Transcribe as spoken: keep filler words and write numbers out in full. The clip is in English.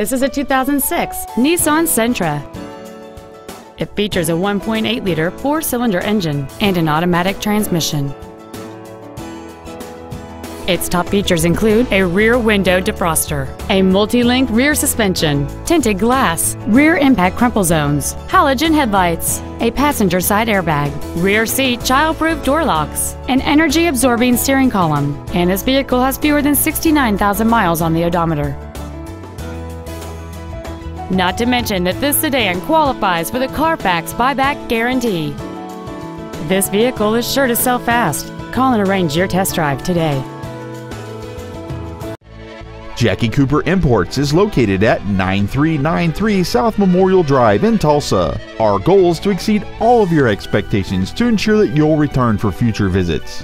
This is a two thousand six Nissan Sentra. It features a one point eight liter four-cylinder engine and an automatic transmission. Its top features include a rear window defroster, a multi-link rear suspension, tinted glass, rear impact crumple zones, halogen headlights, a passenger side airbag, rear seat child-proof door locks, an energy-absorbing steering column, and this vehicle has fewer than sixty-nine thousand miles on the odometer. Not to mention that this sedan qualifies for the Carfax buyback guarantee. This vehicle is sure to sell fast. Call and arrange your test drive today. Jackie Cooper Imports is located at nine three nine three South Memorial Drive in Tulsa. Our goal is to exceed all of your expectations to ensure that you'll return for future visits.